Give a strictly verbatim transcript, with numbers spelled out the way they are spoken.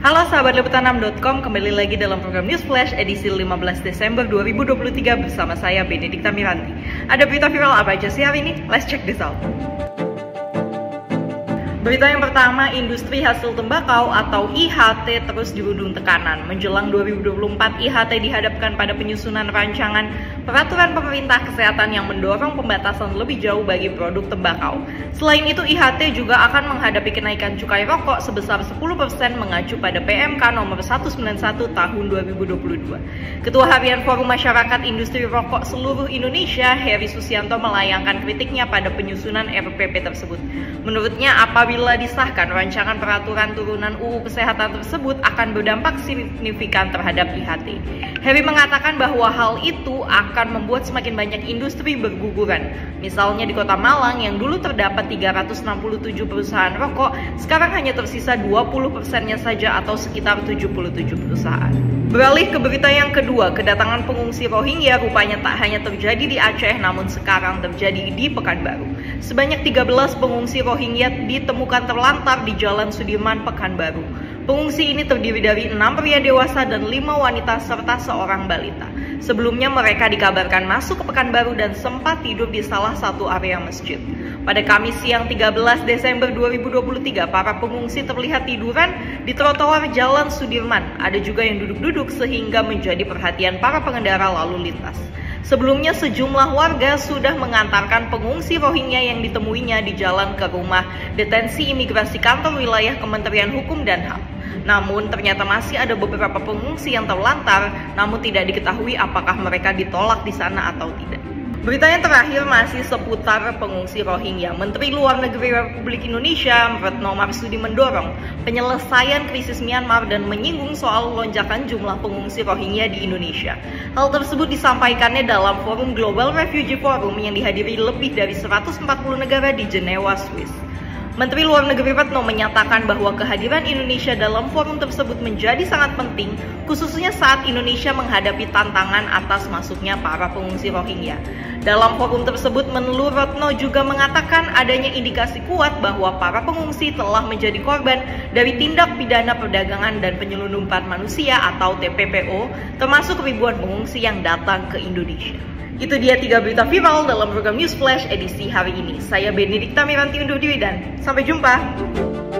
Halo sahabat liputan enam titik com, kembali lagi dalam program News Flash edisi lima belas Desember dua ribu dua puluh tiga bersama saya Benedikta Miranti. Ada berita viral apa aja sih hari ini? Let's check this out. Berita yang pertama, industri hasil tembakau atau I H T terus dirundung tekanan. Menjelang dua ribu dua puluh empat, I H T dihadapkan pada penyusunan rancangan peraturan pemerintah kesehatan yang mendorong pembatasan lebih jauh bagi produk tembakau. Selain itu, I H T juga akan menghadapi kenaikan cukai rokok sebesar sepuluh persen mengacu pada P M K nomor seratus sembilan puluh satu tahun dua ribu dua puluh dua. Ketua Harian Forum Masyarakat Industri Rokok Seluruh Indonesia, Heri Susianto, melayangkan kritiknya pada penyusunan R P P tersebut. Menurutnya, apa Apabila disahkan, rancangan peraturan turunan U U kesehatan tersebut akan berdampak signifikan terhadap I H T. Heri mengatakan bahwa hal itu akan membuat semakin banyak industri berguguran. Misalnya di Kota Malang yang dulu terdapat tiga ratus enam puluh tujuh perusahaan rokok, sekarang hanya tersisa dua puluh persennya saja atau sekitar tujuh puluh tujuh perusahaan. Beralih ke berita yang kedua, kedatangan pengungsi Rohingya rupanya tak hanya terjadi di Aceh namun sekarang terjadi di Pekanbaru. Sebanyak tiga belas pengungsi Rohingya ditemukan Bukan terlantar di Jalan Sudirman, Pekanbaru. Pengungsi ini terdiri dari enam pria dewasa dan lima wanita serta seorang balita. Sebelumnya mereka dikabarkan masuk ke Pekanbaru dan sempat tidur di salah satu area masjid. Pada Kamis siang tiga belas Desember dua ribu dua puluh tiga, para pengungsi terlihat tiduran di trotoar Jalan Sudirman. Ada juga yang duduk-duduk sehingga menjadi perhatian para pengendara lalu lintas. Sebelumnya sejumlah warga sudah mengantarkan pengungsi Rohingya yang ditemuinya di jalan ke rumah detensi imigrasi kantor wilayah Kementerian Hukum dan H A M. Namun ternyata masih ada beberapa pengungsi yang terlantar, namun tidak diketahui apakah mereka ditolak di sana atau tidak. Berita yang terakhir masih seputar pengungsi Rohingya. Menteri Luar Negeri Republik Indonesia, Retno Marsudi, mendorong penyelesaian krisis Myanmar dan menyinggung soal lonjakan jumlah pengungsi Rohingya di Indonesia. Hal tersebut disampaikannya dalam forum Global Refugee Forum yang dihadiri lebih dari seratus empat puluh negara di Jenewa, Swiss. Menteri Luar Negeri Retno menyatakan bahwa kehadiran Indonesia dalam forum tersebut menjadi sangat penting, khususnya saat Indonesia menghadapi tantangan atas masuknya para pengungsi Rohingya. Dalam forum tersebut, Menlu Retno juga mengatakan adanya indikasi kuat bahwa para pengungsi telah menjadi korban dari tindak pidana perdagangan dan penyelundupan manusia atau T P P O, termasuk ribuan pengungsi yang datang ke Indonesia. Itu dia tiga berita viral dalam program News Flash edisi hari ini. Saya Benedikta Miranti undur diri dan sampai jumpa.